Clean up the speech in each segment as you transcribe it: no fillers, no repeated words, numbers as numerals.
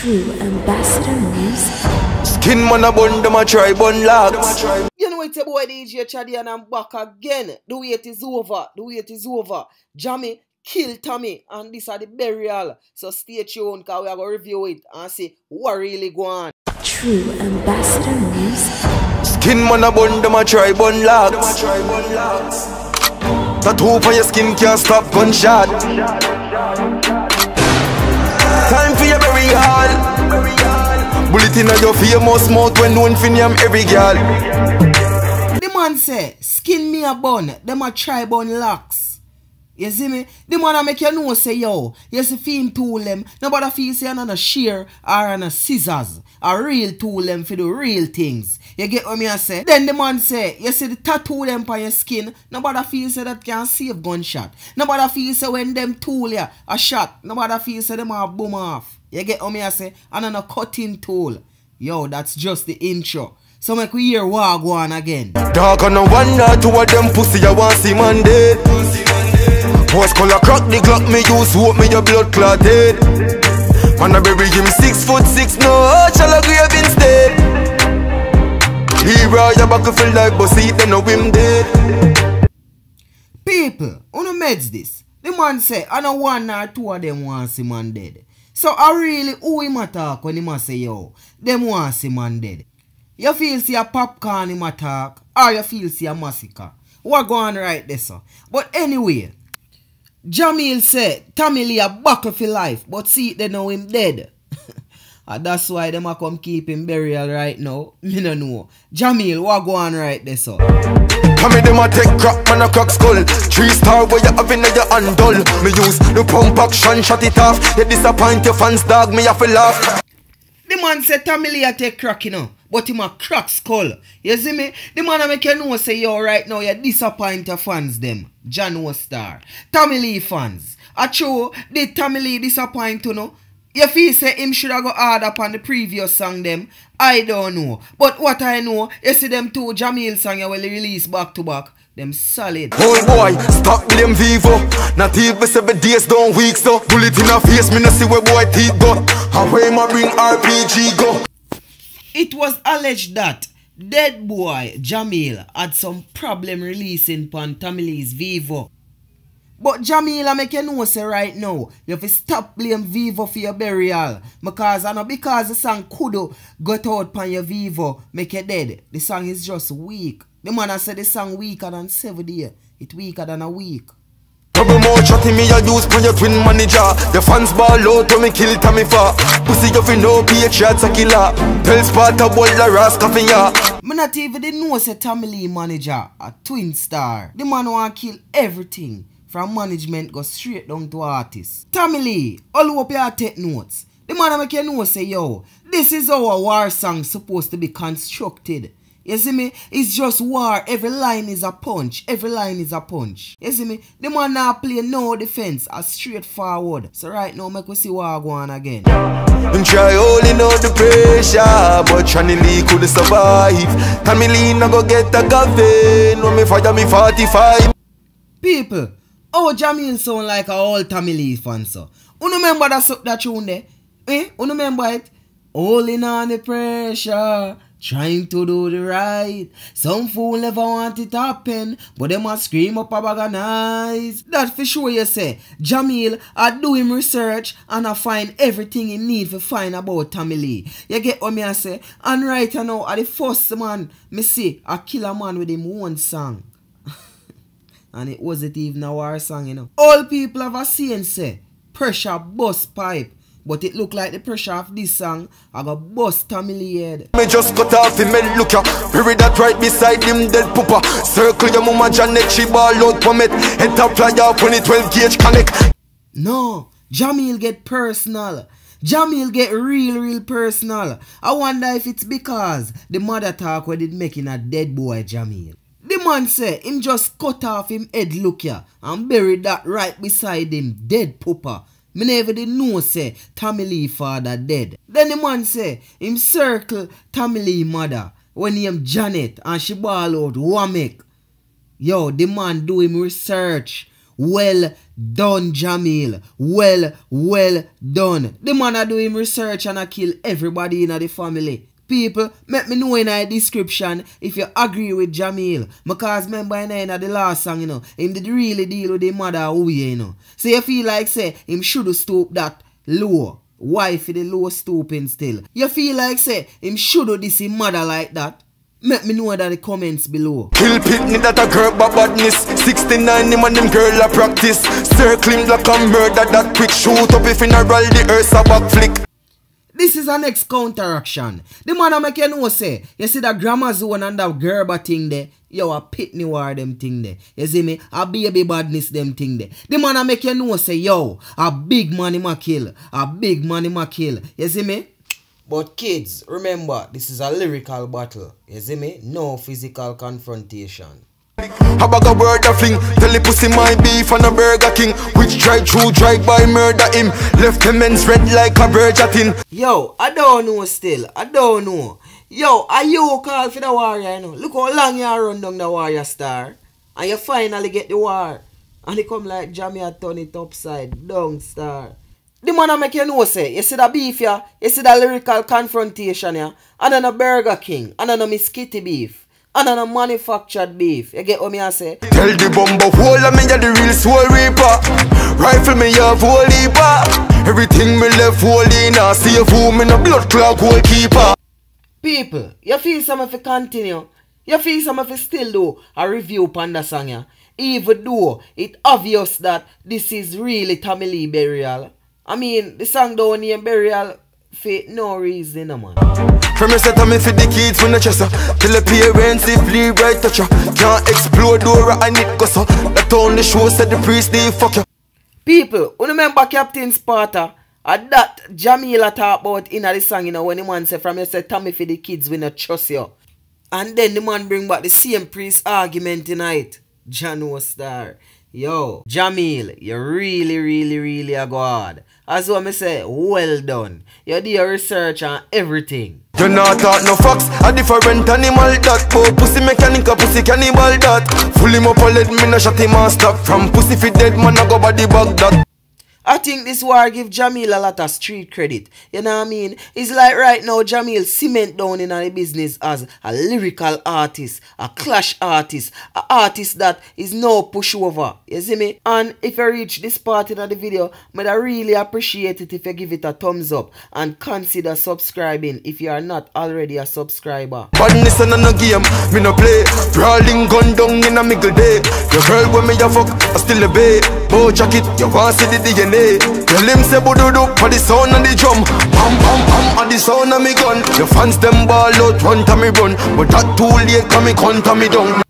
true ambassador music. Skin man a bun, them a try bun locks. You know it's your boy DJ Chaddy and I'm back again. The wait is over, the wait is over. Jahmiel killed Tommy and this are the burial. So stay tuned because we are going to review it and see what really go on. True ambassador music. Skin man a bun, them a try bun locks. Tattoo for your skin can't stop gunshot. Time for your burial. Bullet in your famous mouth when known for name every girl. The man say, skin me a bun, them a try bun locks. You see me? The man a make you know say yo, you see fin tool them, nobody feel say on a shear or on a scissors. A real tool them for the real things. You get what me a say? Then the man say, you see the tattoo them on your skin, nobody feel say that can save gunshot. Nobody feel say when them tool ya a shot, nobody feel say them a boom off. You get what I say? And on a cutting tool. Yo, that's just the intro. So make we hear what go on again. Dog on a wonder to what them pussy I want see Monday. Horse color crack the Glock me use, hope me your blood clotted. Man I bury him 6'6", no shall grave instead. Hero your back feel like bossy, then no him dead. People, who meds this? The man say, I know one or two of them want see man dead. So I really who him attack when him say yo, them want see man dead. You feel see a popcorn him attack or you feel see a massacre. What go on right there sir? But anyway, Jahmiel said Tommy Lee a buckle for life but see they know him dead. And that's why them a come keep him burial right now. Me no know. Jahmiel, what go on right there sir? Tommy them a take crack man a crack skull. 3-star where you have in your hand dull. Me use the pump action shut it off. You disappoint your fans dog me have a laugh. The man say Tommy Lee a take crack you know, but him a crack skull. You see me? The man a make you know say yo right now you disappoint your fans them. John was star Tommy Lee fans. Acho did Tommy Lee disappoint you know? You feel say him should have go hard upon the previous song them. I don't know. But what I know, you see them two Jahmiel song you will release back to back. Them solid. Oh boy, stop them vivo. Not even 7 days, don't weeks though. Bullet in a face, me no see where boy teeth go. How way my ring RPG go. It was alleged that dead boy Jahmiel had some problem releasing pan Tommy Lee's vivo. But Jahmiel, I make you know say right now, you have to stop blame Vivo for your burial. Because I know because the song kudo got out pan your Vivo, make you dead. The song is just weak. The man I said the song weaker than 7 days. It weaker than a week. Double more chatting me I use for your twin manager. The fans ball out to me kill Tommy for. Pussy you fi no patriot a killer. Tell Sparta boy the rascal for ya. Me not even they know say Tommy Lee manager a twin star. The man want kill everything. From management go straight down to artists. Tommy Lee, all up here take notes. The man I make you know say yo, this is how a war song supposed to be constructed. You see me? It's just war. Every line is a punch. Every line is a punch. You see me? The man now play no defense as straightforward. So right now make we see what go on again. I'm try holding out the pressure, but Tommy Lee could survive. Tommy Lee not go get a coffin when me fire me 45. People. Oh, Jahmiel sound like a old Tommy Lee fan, so. You remember that tune there? Eh? You remember it? Holding on the pressure, trying to do the right. Some fool never want it happen, but they must scream up a bag of nice. That for sure you say. Jahmiel I do him research and I find everything he need to find about Tommy Lee. You get what me I say? And right now, I the first man me see I kill a man with him one song. And it wasn't even a war song, you know. All people have a saying say, pressure bust pipe. But it look like the pressure of this song, I got bust Tommy Lee head. Me just cut off him and look ya. Bury that right beside him dead pooper. Circle your mama Janet, she ball out from it. Head top fly out when it 12 gauge connect. No, Jahmiel get personal. Jahmiel get real personal. I wonder if it's because the mother talk where did making a dead boy Jahmiel. The man say him just cut off him head look ya and buried that right beside him dead pooper. Me never did know say Tommy Lee father dead. Then the man say him circle Tommy Lee mother when him Janet and she ball out Wamek. Yo, the man do him research. Well done, Jahmiel. Well done. The man a do him research and a kill everybody in the family. People, make me know in the description if you agree with Jahmiel. Because remember in the last song, you know, him did really deal with the mother away, you know. So you feel like, say, him should stoop that low. Wife is the low stooping still. You feel like, say, him should this his mother like that? Make me know that in the comments below. Kill pitney that a girl but badness. 69 him and them girl a practice. Circling like a murder that quick. Shoot up if in a roll the earth a back flick. This is an ex-counteraction. The man I make you know say, you see that grandma zone and that Gerber thing there, you a pitney war them thing there. You see me, a baby badness them thing there. The man I make you know say, yo, a big man him a kill, a big man him a kill. You see me? But kids, remember, this is a lyrical battle. You see me? No physical confrontation. How about a word of fling? Tell the pussy my beef on a Burger King. Which tried true, tried by murder him. Left the men's red like a virgin. Yo, I don't know still. I don't know. Yo, are you call for the warrior, you know? Look how long you run down the warrior star. And you finally get the war. And they come like Jahmiel turn it upside down star. The man I make you know say, you see the beef ya, you see the lyrical confrontation ya. And then a Burger King. And then a Miss Kitty beef. And on a manufactured beef, you get what me I say? Tell the bumbo whole of me you're the real soul reaper. Rifle me have whole heaper. Everything me left whole in a safe home in a blood clock goalkeeper. People, you feel some of you continue. You feel some of you still do a review panda song ya. Even though it obvious that this is really Tommy Lee burial. I mean, the song down here burial for no reason, no man. From your set, I'm in for the kids from the chest. Tell the parents if Lee right touch ya. Can't explode Dora and it goes. That only show said the priest they fuck ya. People, you remember Captain Sparta? At that Jahmiel talk about in the song, you know, when the man say from your set, Tommy for the kids we not trust ya. And then the man bring back the same priest argument tonight. Jano Star. Yo, Jahmiel, you really a god. As what me say, well done. You do your research on everything. You not talk no fox, a different animal that. Poor pussy mechanic, a pussy cannibal that. Full him up and let me not shut him and stop. From pussy feed dead man I go body bag that. I think this war give Jahmiel a lot of street credit. You know what I mean? It's like right now Jahmiel cement down in the business as a lyrical artist, a clash artist, an artist that is no pushover. You see me? And if you reach this part in the video, I really appreciate it if you give it a thumbs up and consider subscribing if you are not already a subscriber. Badness and no game, me no play. Brawling gun down in a middle day. The girl with me a fuck, I still a babe. Bow jacket, you want to see the DNA. Tell him say bududu for the sound and the drum. Pam pam pam and the sound of me gun. Your fans them ball out run to me run. But that too late come me cunt to me down.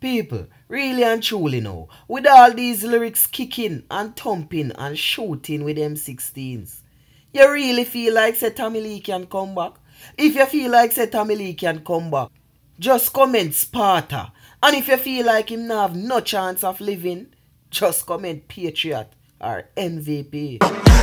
People, really and truly now, with all these lyrics kicking and thumping and shooting with M16s, you really feel like say Tommy Lee can come back? If you feel like say Tommy Lee can come back, just comment Sparta. And if you feel like him now have no chance of living, just comment Patriot or MVP.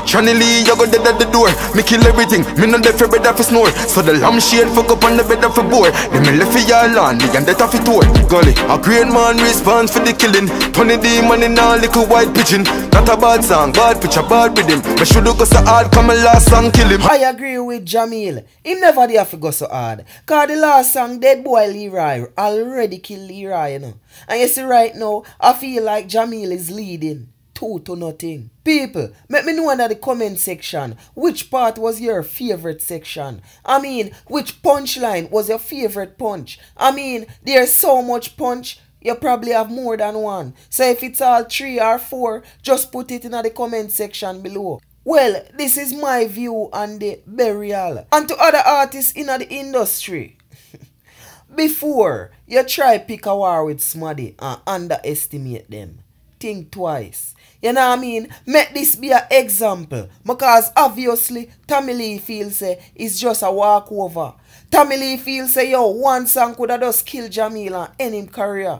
Channelie, you go dead at the door. Me kill everything. Me no left for bed off a snore. So the lampshade fuck up on the bed off a board. Then me left for y'all land. Me and that off a tour. Golly, a great man responds for the killing. Tony demon in a little white pigeon. Not a bad song, bad picture, bad with him. Me should go so hard, come and last song kill him. I agree with Jahmiel. He never did have to go so hard. Cause the last song, Dead Boy Leroy, already kill Leroy, you know. And you see right now, I feel like Jahmiel is leading 2-0. People, let me know in the comment section which part was your favorite section. I mean, which punchline was your favorite punch. I mean, there's so much punch, you probably have more than one. So if it's all 3 or 4, just put it in the comment section below. Well, this is my view on the burial. And to other artists in the industry, before you try pick a war with somebody and underestimate them, think twice. You know what I mean? Make this be an example. Because obviously, Tommy Lee feels it's just a walkover. Tommy Lee feels yo, one song could have just killed Jahmiel and end him career.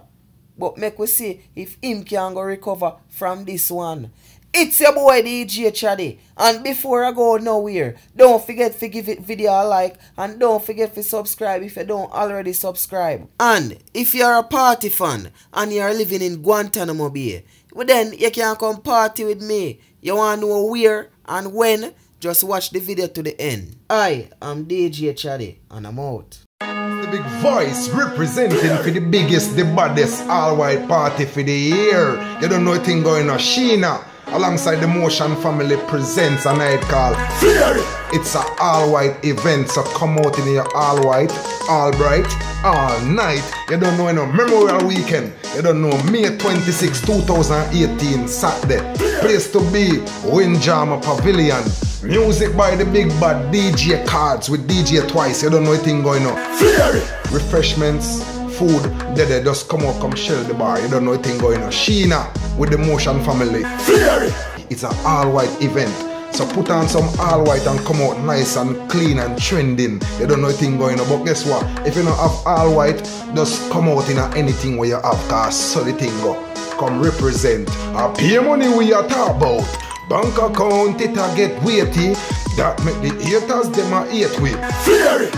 But make we see if him can go recover from this one. It's your boy DJ Chaddy. And before I go nowhere, don't forget to give it video a like. And don't forget to subscribe if you don't already subscribe. And if you're a party fan and you're living in Guantanamo Bay, But then you can come party with me. You want to know where and when? Just watch the video to the end. I am DJ Chaddy and I'm out. The big voice representing for the biggest, the baddest, all-white party for the year. You don't know a thing going on, Sheena. Alongside the Motion Family presents a night called Flairy. It's an all-white event, so come out in your all-white, all-bright, all-night. You don't know, you know, Memorial Weekend. You don't know, May 26, 2018, Saturday. Place to be, Windjammer Pavilion. Music by the big bad DJ Cards with DJ Twice. You don't know a thing going on. Flairy! Refreshments, food, they just come out, come shell the bar. You don't know a thing going on. Sheena with the Motion Family. Flairy! It's an all-white event. So put on some all-white and come out nice and clean and trending. You don't know a thing going on. But guess what? If you don't have all-white, just come out in anything where you have, cause solid thing go. Come represent. I pay money we are talk about. Bank account, it'll get weighty. That make the haters them a hate with. Flairy!